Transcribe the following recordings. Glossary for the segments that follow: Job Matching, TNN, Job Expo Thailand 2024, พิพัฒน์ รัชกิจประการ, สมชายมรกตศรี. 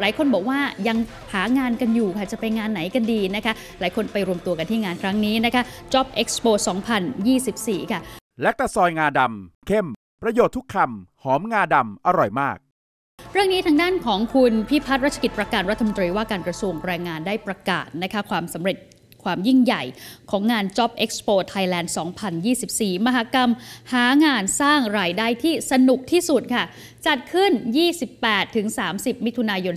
หลายคนบอกว่ายังหางานกันอยู่ค่ะจะไปงานไหนกันดีนะคะหลายคนไปรวมตัวกันที่งานครั้งนี้นะคะ Job Expo 2024 ค่ะแลคตาซอยงาดำเข้มประโยชน์ทุกคำหอมงาดำอร่อยมากเรื่องนี้ทางด้านของคุณพิพัฒน์ รัชกิจประการรัฐมนตรีว่าการกระทรวงแรงงานได้ประกาศนะคะความสำเร็จความยิ่งใหญ่ของงาน Job Expo Thailand 2024 มหกรรมหางานสร้างรายได้ที่สนุกที่สุดค่ะจัดขึ้น 28-30 มิถุนายน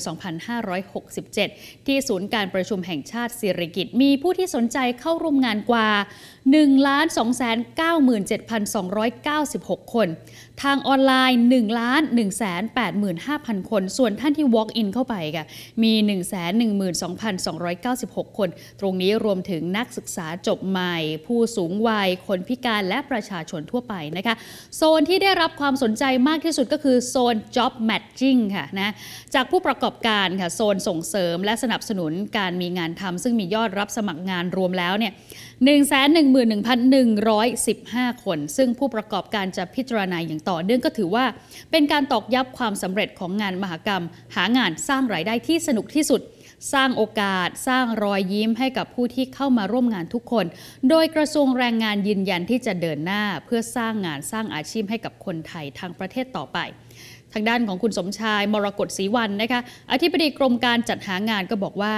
2567 ที่ศูนย์การประชุมแห่งชาติสิริกิติ์มีผู้ที่สนใจเข้าร่วมงานกว่า 1,297,296 คนทางออนไลน์ 1,185,000 คนส่วนท่านที่ walk in เข้าไปค่ะมี 112,296 คนตรงนี้รวมถึงนักศึกษาจบใหม่ผู้สูงวัยคนพิการและประชาชนทั่วไปนะคะโซนที่ได้รับความสนใจมากที่สุดก็คือโซน Job Matching ค่ะนะจากผู้ประกอบการค่ะโซนส่งเสริมและสนับสนุนการมีงานทำซึ่งมียอดรับสมัครงานรวมแล้วเนี่ย 111,115 คนซึ่งผู้ประกอบการจะพิจารณาอย่างต่อเนื่องก็ถือว่าเป็นการตอกย้ำความสำเร็จของงานมหกรรมหางานสร้างรายได้ที่สนุกที่สุดสร้างโอกาสสร้างรอยยิ้มให้กับผู้ที่เข้ามาร่วมงานทุกคนโดยกระทรวงแรงงานยืนยันที่จะเดินหน้าเพื่อสร้างงานสร้างอาชีพให้กับคนไทยทั้งประเทศต่อไปทางด้านของคุณสมชายมรกตศรีวันนะคะอธิบดีกรมการจัดหางานก็บอกว่า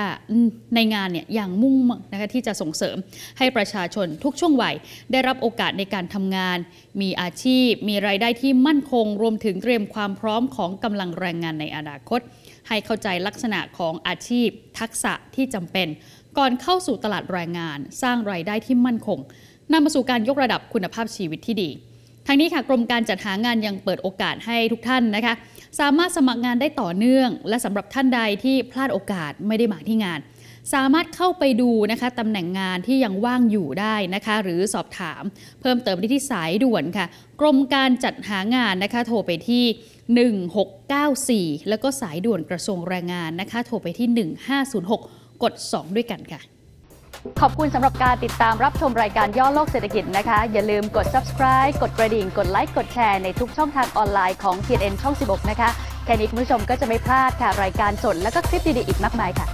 ในงานเนี่ยอย่างมุ่งมั่นนะคะที่จะส่งเสริมให้ประชาชนทุกช่วงวัยได้รับโอกาสในการทำงานมีอาชีพมีรายได้ที่มั่นคงรวมถึงเตรียมความพร้อมของกำลังแรงงานในอนาคตให้เข้าใจลักษณะของอาชีพทักษะที่จำเป็นก่อนเข้าสู่ตลาดแรงงานสร้างรายได้ที่มั่นคงนำมาสู่การยกระดับคุณภาพชีวิตที่ดีทางนี้ค่ะกรมการจัดหางานยังเปิดโอกาสให้ทุกท่านนะคะสามารถสมัครงานได้ต่อเนื่องและสำหรับท่านใดที่พลาดโอกาสไม่ได้มาที่งานสามารถเข้าไปดูนะคะตำแหน่งงานที่ยังว่างอยู่ได้นะคะหรือสอบถามเพิ่มเติมได้ที่สายด่วนค่ะกรมการจัดหางานนะคะโทรไปที่1694แล้วก็สายด่วนกระทรวงแรงงานนะคะโทรไปที่1506กด2ด้วยกันค่ะขอบคุณสำหรับการติดตามรับชมรายการย่อโลกเศรษฐกิจนะคะอย่าลืมกด subscribe กดกระดิ่งกดไลค์กดแชร์ในทุกช่องทางออนไลน์ของ TNN ช่อง 16นะคะแค่นี้คุณผู้ชมก็จะไม่พลาดค่ะรายการสดและก็คลิปดีๆอีกมากมายค่ะ